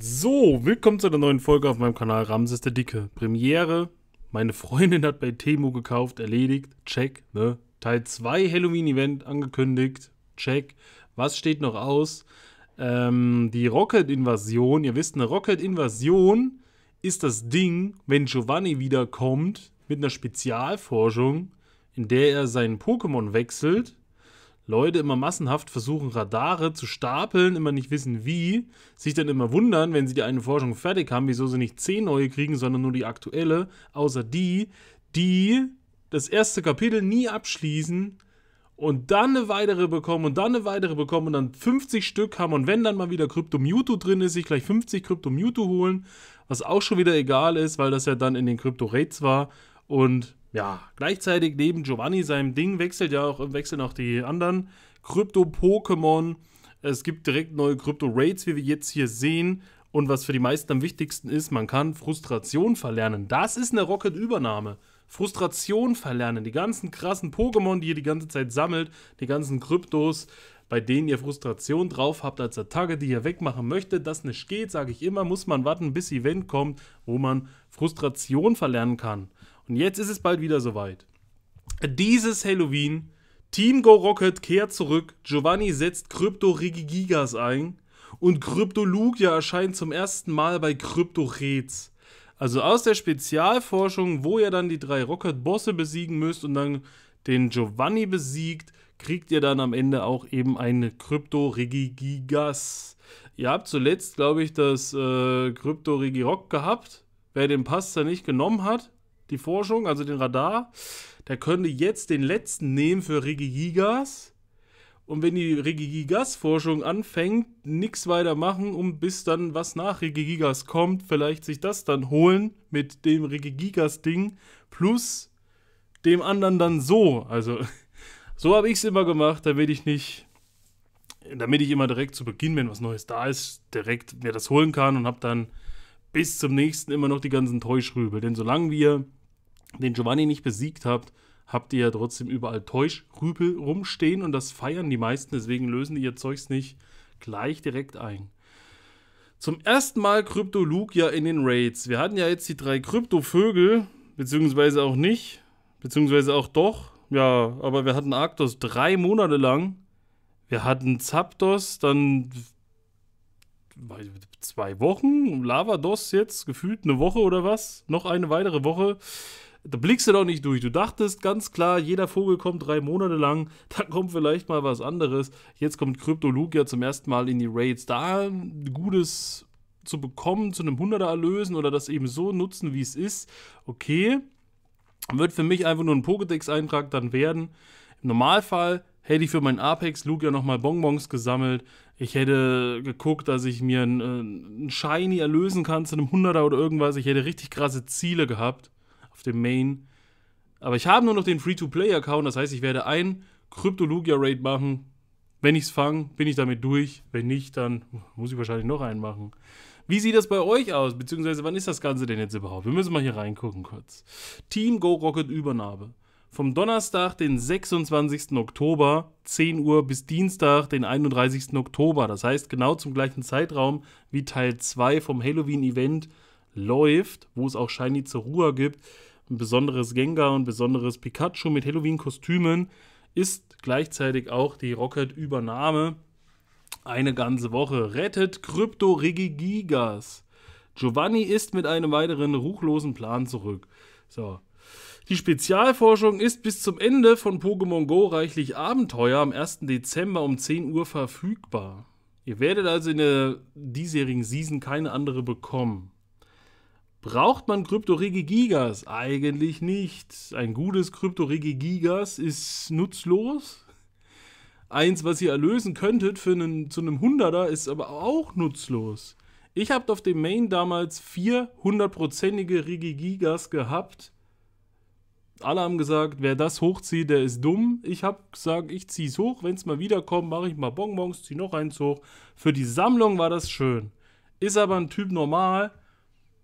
So, willkommen zu einer neuen Folge auf meinem Kanal Ramses der Dicke. Premiere, meine Freundin hat bei Temu gekauft, erledigt, check, ne? Teil 2 Halloween-Event angekündigt, check. Was steht noch aus? Die Rocket-Invasion, ihr wisst, eine Rocket-Invasion ist das Ding, wenn Giovanni wiederkommt mit einer Spezialforschung, in der er seinen Pokémon wechselt. Leute immer massenhaft versuchen, Radare zu stapeln, immer nicht wissen wie, sich dann immer wundern, wenn sie die eine Forschung fertig haben, wieso sie nicht 10 neue kriegen, sondern nur die aktuelle, außer die das erste Kapitel nie abschließen und dann eine weitere bekommen und dann eine weitere bekommen und dann 50 Stück haben und wenn dann mal wieder Krypto Mewtwo drin ist, sich gleich 50 Krypto Mewtwo holen, was auch schon wieder egal ist, weil das ja dann in den Krypto Raids war und... Ja, gleichzeitig neben Giovanni seinem Ding wechseln auch die anderen Krypto-Pokémon. Es gibt direkt neue Krypto-Raids, wie wir jetzt hier sehen. Und was für die meisten am wichtigsten ist, man kann Frustration verlernen. Das ist eine Rocket-Übernahme. Frustration verlernen. Die ganzen krassen Pokémon, die ihr die ganze Zeit sammelt, die ganzen Kryptos, bei denen ihr Frustration drauf habt als Attacke, die ihr wegmachen möchtet, das nicht geht, sage ich immer, muss man warten, bis Event kommt, wo man Frustration verlernen kann. Und jetzt ist es bald wieder soweit. Dieses Halloween, Team Go Rocket kehrt zurück, Giovanni setzt Krypto Regigigas ein und Krypto Lugia erscheint zum ersten Mal bei Krypto Raids. Also aus der Spezialforschung, wo ihr dann die 3 Rocket-Bosse besiegen müsst und dann den Giovanni besiegt, kriegt ihr dann am Ende auch eben eine Krypto Regigigas. Ihr habt zuletzt, glaube ich, das Krypto Regirock gehabt. Wer den Pass da nicht genommen hat, die Forschung, also den Radar, der könnte jetzt den letzten nehmen für Regigigas. Und wenn die Regigigas-Forschung anfängt, nichts weiter machen, um bis dann was nach Regigigas kommt, vielleicht sich das dann holen mit dem Regigigas-Ding plus dem anderen dann so. Also, so habe ich es immer gemacht, damit ich immer direkt zu Beginn, wenn was Neues da ist, direkt mir das holen kann und habe dann bis zum nächsten immer noch die ganzen Täuschrübel. Denn solange wir den Giovanni nicht besiegt habt, habt ihr ja trotzdem überall Täuschrübel rumstehen und das feiern die meisten, deswegen lösen die ihr Zeugs nicht gleich direkt ein. Zum ersten Mal Krypto Lugia in den Raids. Wir hatten ja jetzt die 3 Krypto-Vögel, beziehungsweise auch nicht, beziehungsweise auch doch. Ja, aber wir hatten Arctos 3 Monate lang. Wir hatten Zapdos, dann 2 Wochen, Lavados jetzt, gefühlt eine Woche oder was, noch eine weitere Woche, da blickst du doch nicht durch. Du dachtest ganz klar, jeder Vogel kommt 3 Monate lang, da kommt vielleicht mal was anderes. Jetzt kommt Krypto Lugia zum ersten Mal in die Raids, da ein Gutes zu bekommen, zu einem 100er erlösen oder das eben so nutzen, wie es ist. Okay, wird für mich einfach nur ein Pokédex-Eintrag dann werden. Im Normalfall hätte ich für meinen Apex Lugia nochmal Bonbons gesammelt. Ich hätte geguckt, dass ich mir einen Shiny erlösen kann zu einem 100er oder irgendwas. Ich hätte richtig krasse Ziele gehabt auf dem Main. Aber ich habe nur noch den Free-to-Play-Account. Das heißt, ich werde ein Krypto Lugia Raid machen. Wenn ich es fange, bin ich damit durch. Wenn nicht, dann muss ich wahrscheinlich noch einen machen. Wie sieht das bei euch aus? Beziehungsweise wann ist das Ganze denn jetzt überhaupt? Wir müssen mal hier reingucken kurz. Team Go Rocket Übernahme. Vom Donnerstag, den 26. Oktober, 10 Uhr, bis Dienstag, den 31. Oktober. Das heißt, genau zum gleichen Zeitraum, wie Teil 2 vom Halloween-Event läuft, wo es auch Shiny Zerua gibt, ein besonderes Gengar und ein besonderes Pikachu mit Halloween-Kostümen, ist gleichzeitig auch die Rocket-Übernahme eine ganze Woche. Rettet Krypto Regigigas. Giovanni ist mit einem weiteren ruchlosen Plan zurück. So. Die Spezialforschung ist bis zum Ende von Pokémon GO reichlich Abenteuer am 1. Dezember um 10 Uhr verfügbar. Ihr werdet also in der diesjährigen Season keine andere bekommen. Braucht man Krypto Regigigas? Eigentlich nicht. Ein gutes Krypto Regigigas ist nutzlos. Eins, was ihr erlösen könntet für zu einem 100er, ist aber auch nutzlos. Ich habe auf dem Main damals 400%ige Regigigas gehabt. Alle haben gesagt, wer das hochzieht, der ist dumm. Ich habe gesagt, ich ziehe es hoch. Wenn es mal wiederkommt, mache ich mal Bonbons, ziehe noch eins hoch. Für die Sammlung war das schön. Ist aber ein Typ normal.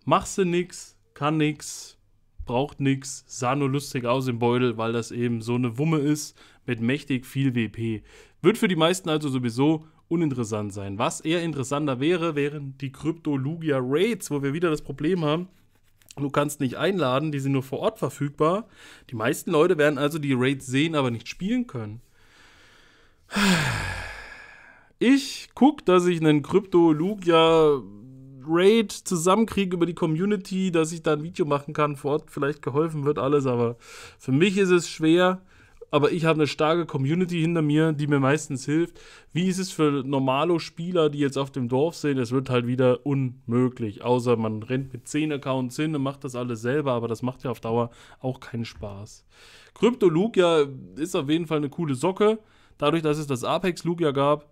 Machst du nix, kann nix, braucht nix. Sah nur lustig aus im Beutel, weil das eben so eine Wumme ist mit mächtig viel WP. Wird für die meisten also sowieso uninteressant sein. Was eher interessanter wäre, wären die Krypto-Lugia-Raids, wo wir wieder das Problem haben, du kannst nicht einladen, die sind nur vor Ort verfügbar. Die meisten Leute werden also die Raids sehen, aber nicht spielen können. Ich gucke, dass ich einen Krypto-Lugia-Raid zusammenkriege über die Community, dass ich da ein Video machen kann, vor Ort vielleicht geholfen wird alles, aber für mich ist es schwer. Aber ich habe eine starke Community hinter mir, die mir meistens hilft. Wie ist es für normale Spieler, die jetzt auf dem Dorf sind? Es wird halt wieder unmöglich. Außer man rennt mit 10 Accounts hin und macht das alles selber. Aber das macht ja auf Dauer auch keinen Spaß. Krypto Lugia ist auf jeden Fall eine coole Socke. Dadurch, dass es das Apex Lugia gab,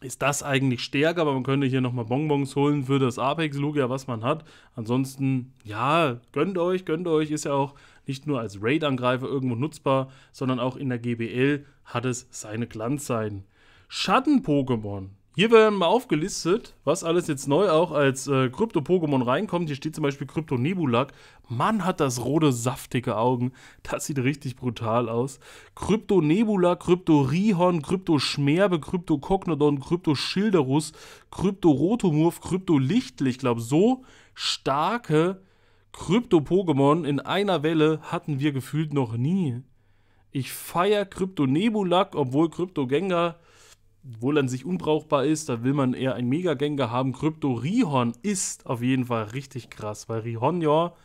ist das eigentlich stärker. Aber man könnte hier nochmal Bonbons holen für das Apex Lugia, was man hat. Ansonsten, ja, gönnt euch, ist ja auch... Nicht nur als Raid-Angreifer irgendwo nutzbar, sondern auch in der GBL hat es seine Glanzseiten. Schatten-Pokémon. Hier werden mal aufgelistet, was alles jetzt neu auch als Krypto-Pokémon reinkommt. Hier steht zum Beispiel Krypto-Nebulak. Mann, hat das rote, saftige Augen. Das sieht richtig brutal aus. Krypto-Nebulak, Krypto-Rihon, Krypto-Schmerbe, Krypto-Cognodon, Krypto-Schilderus, Krypto-Rotomurf, Krypto-Lichtlich. Ich glaube, so starke Krypto-Pokémon in einer Welle hatten wir gefühlt noch nie. Ich feiere Krypto-Nebulak, obwohl Krypto-Gengar wohl an sich unbrauchbar ist. Da will man eher einen Mega-Gengar haben. Krypto-Rihorn ist auf jeden Fall richtig krass, weil Rihonjor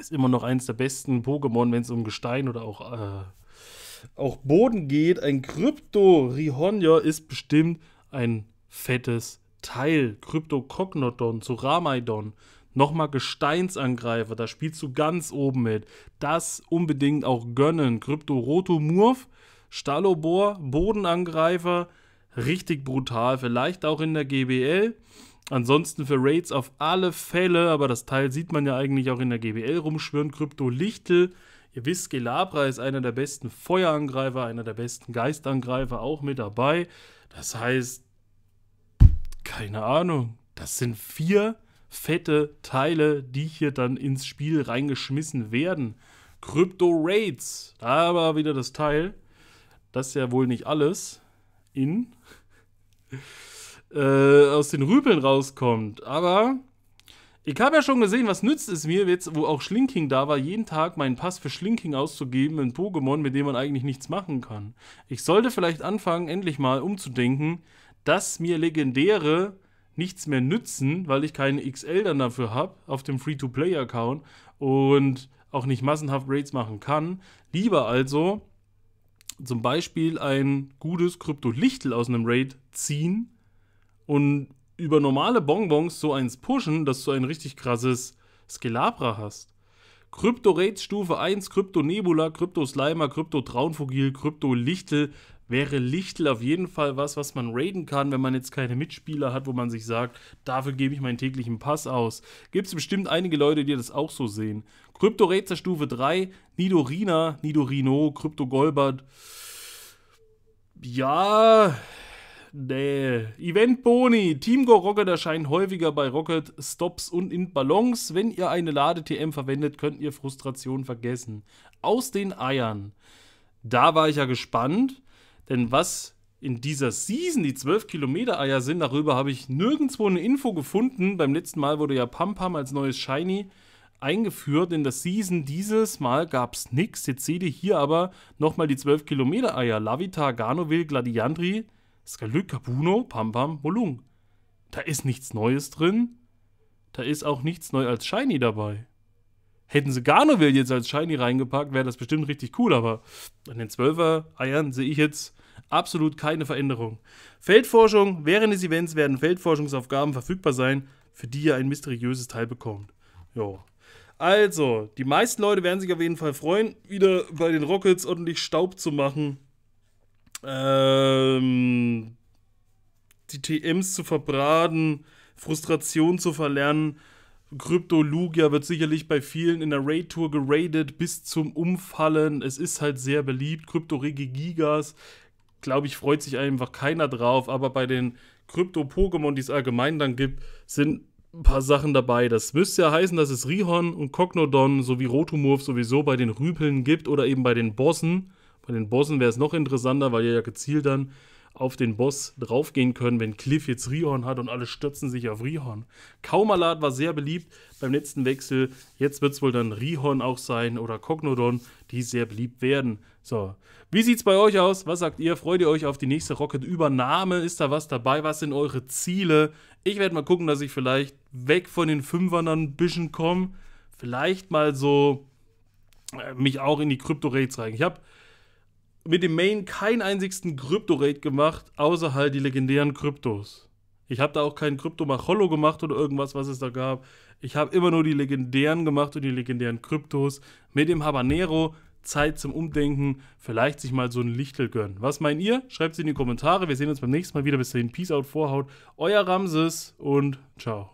ist immer noch eins der besten Pokémon, wenn es um Gestein oder auch Boden geht. Ein Krypto-Rihonjor ist bestimmt ein fettes Teil. Krypto-Kognodon zu Ramaidon. Nochmal Gesteinsangreifer, da spielst du ganz oben mit. Das unbedingt auch gönnen. Krypto-Rotomurf, Stalobor, Bodenangreifer, richtig brutal. Vielleicht auch in der GBL. Ansonsten für Raids auf alle Fälle, aber das Teil sieht man ja eigentlich auch in der GBL rumschwirren. Krypto-Lichtel, ihr wisst, Gelabra ist einer der besten Feuerangreifer, einer der besten Geistangreifer auch mit dabei. Das heißt, keine Ahnung, das sind 4... fette Teile, die hier dann ins Spiel reingeschmissen werden. Krypto-Raids, da war wieder das Teil. Das ist ja wohl nicht alles aus den Rüpeln rauskommt. Aber ich habe ja schon gesehen, was nützt es mir jetzt, wo auch Slinking da war, jeden Tag meinen Pass für Slinking auszugeben, ein Pokémon, mit dem man eigentlich nichts machen kann. Ich sollte vielleicht anfangen, endlich mal umzudenken, dass mir legendäre nichts mehr nützen, weil ich keine XL dann dafür habe, auf dem Free-to-Play-Account und auch nicht massenhaft Raids machen kann. Lieber also zum Beispiel ein gutes Krypto-Lichtel aus einem Raid ziehen und über normale Bonbons so eins pushen, dass du ein richtig krasses Skelabra hast. Krypto-Raids Stufe 1, Krypto-Nebula, Krypto-Slimer, Krypto-Traunvogel, Krypto-Lichtel. Wäre Lichtel auf jeden Fall was man raiden kann, wenn man jetzt keine Mitspieler hat, wo man sich sagt, dafür gebe ich meinen täglichen Pass aus. Gibt es bestimmt einige Leute, die das auch so sehen. Krypto-Raids Stufe 3, Nidorina, Nidorino, Krypto-Golbert. Ja, nee. Event-Boni, Team Go Rocket erscheinen häufiger bei Rocket-Stops und in Ballons. Wenn ihr eine Lade-TM verwendet, könnt ihr Frustration vergessen. Aus den Eiern. Da war ich ja gespannt. Denn was in dieser Season die 12-Kilometer-Eier sind, darüber habe ich nirgendwo eine Info gefunden. Beim letzten Mal wurde ja Pampam als neues Shiny eingeführt in der Season. Dieses Mal gab es nichts. Jetzt seht ihr hier aber nochmal die 12-Kilometer-Eier. Lavita, Garnoville, Gladiandri, Skalyk, Kabuno, Pampam, Molung. Da ist nichts Neues drin. Da ist auch nichts neu als Shiny dabei. Hätten sie Garnoville jetzt als Shiny reingepackt, wäre das bestimmt richtig cool, aber an den 12er-Eiern sehe ich jetzt absolut keine Veränderung. Feldforschung. Während des Events werden Feldforschungsaufgaben verfügbar sein, für die ihr ein mysteriöses Teil bekommt. Jo. Also, die meisten Leute werden sich auf jeden Fall freuen, wieder bei den Rockets ordentlich Staub zu machen, die TMs zu verbraten, Frustration zu verlernen. Krypto Lugia wird sicherlich bei vielen in der Raid-Tour geradet bis zum Umfallen. Es ist halt sehr beliebt. Krypto Regigigas, glaube ich, freut sich einfach keiner drauf. Aber bei den Krypto-Pokémon, die es allgemein dann gibt, sind ein paar Sachen dabei. Das müsste ja heißen, dass es Rihon und Cognodon sowie Rotomurf sowieso bei den Rüpeln gibt oder eben bei den Bossen. Bei den Bossen wäre es noch interessanter, weil ihr ja gezielt dann auf den Boss draufgehen können, wenn Cliff jetzt Rihon hat und alle stürzen sich auf Rihon. Kaumalat war sehr beliebt beim letzten Wechsel. Jetzt wird es wohl dann Rihon auch sein oder Cognodon, die sehr beliebt werden. So, wie sieht es bei euch aus? Was sagt ihr? Freut ihr euch auf die nächste Rocket-Übernahme? Ist da was dabei? Was sind eure Ziele? Ich werde mal gucken, dass ich vielleicht weg von den Fünfern dann ein bisschen komme. Vielleicht mal so mich auch in die Crypto-Raids rein. Ich habe mit dem Main keinen einzigen Crypto-Raid gemacht, außer halt die legendären Kryptos. Ich habe da auch keinen Krypto-Macholo gemacht oder irgendwas, was es da gab. Ich habe immer nur die legendären gemacht und die legendären Kryptos. Mit dem Habanero Zeit zum Umdenken, vielleicht sich mal so ein Lichtel gönnen. Was meint ihr? Schreibt es in die Kommentare. Wir sehen uns beim nächsten Mal wieder. Bis dahin, Peace out, Vorhaut. Euer Ramses und ciao.